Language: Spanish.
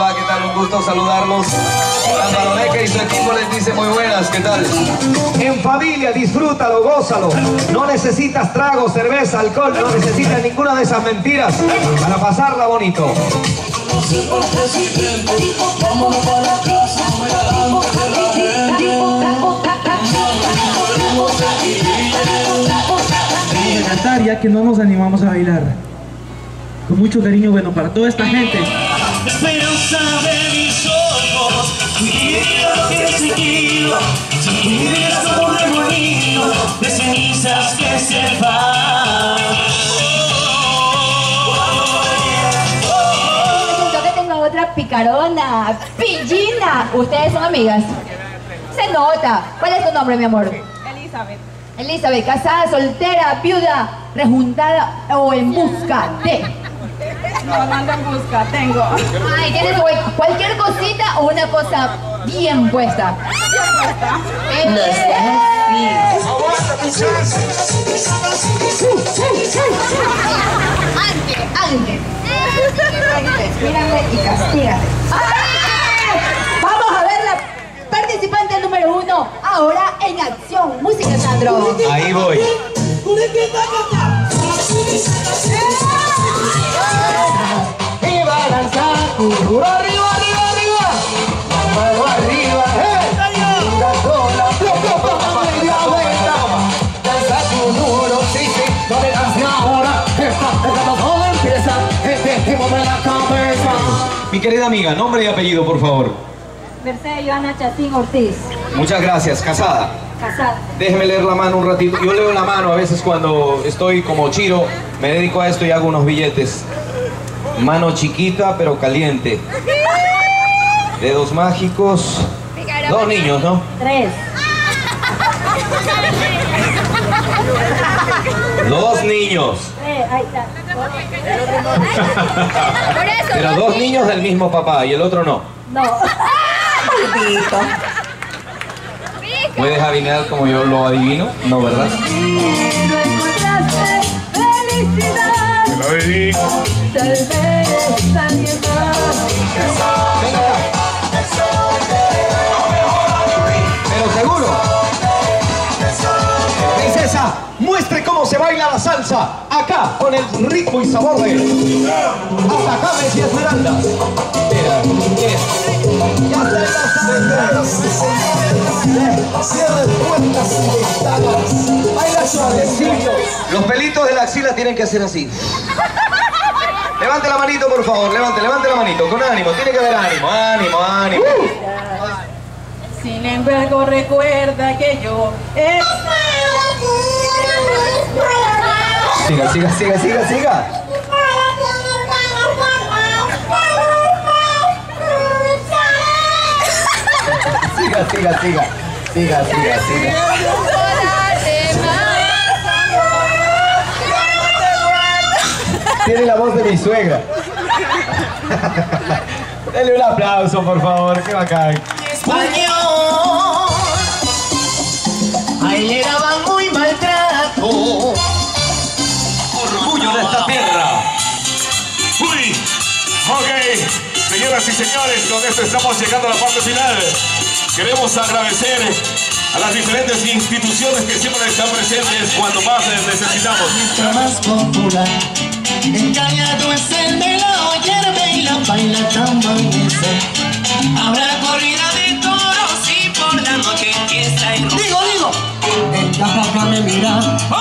va? ¿Qué tal? Un gusto saludarlos. Álvaro Neca y su equipo les dice muy buenas, ¿qué tal? En familia, disfrútalo, gózalo. No necesitas trago, cerveza, alcohol, no necesitas ninguna de esas mentiras para pasarla bonito. Ya que no nos animamos a bailar con mucho cariño, bueno, para toda esta gente. Yo que tengo otra picarona, pillina. Ustedes son amigas, se nota. ¿Cuál es tu nombre, mi amor? Elizabeth. Elizabeth, casada, soltera, viuda, rejuntada o en busca de. No, no ando en busca, tengo. Ay, tienes cualquier cosita o una cosa bien puesta. Bien puesta. Antes. Mírate y castígate. Vamos a ver la participante número 1. Ahora en acción. Música, Sandro. Ahí voy. Y balanza, curro arriba, arriba, arriba. La mano arriba, la sola, la media vuelta. Danza tu duro, sí, no le das ahora. Esta todo empieza, este mueve la cabeza. Mi querida amiga, nombre y apellido, por favor. Mercedes Joana Chatín Ortiz. Muchas gracias. ¿Casada? Casada. Déjeme leer la mano un ratito. Yo leo la mano a veces cuando estoy como Chiro. Me dedico a esto y hago unos billetes. Mano chiquita pero caliente. Dedos mágicos. 2 niños, ¿no? 3. 2 niños. Ahí está. Pero 2 niños del mismo papá y el otro no. No. ¿Puedes adivinar como yo lo adivino? No, ¿verdad? Pero seguro. Princesa, muestre cómo se baila la salsa acá con el ritmo y sabor de Atacames y Esmeraldas. Ya te las los pelitos de la axila tienen que hacer así. Levante la manito, por favor, levante la manito, con ánimo, tiene que haber ánimo, ánimo. Sin embargo, recuerda que yo siga. Siga. Tiene la voz de mi suegra. Denle un aplauso, por favor, qué bacán. Español, ahí le daban muy maltrato. Orgullo de esta tierra. Uy, ok, señoras y señores, con esto estamos llegando a la parte final. Queremos agradecer a las diferentes instituciones que siempre están presentes cuando más les necesitamos. La más popular, engañado es el de la oyerbe y la baila tambanguesa. Habrá corrida de toros y por la noche empieza el... Digo, en la placa me mira.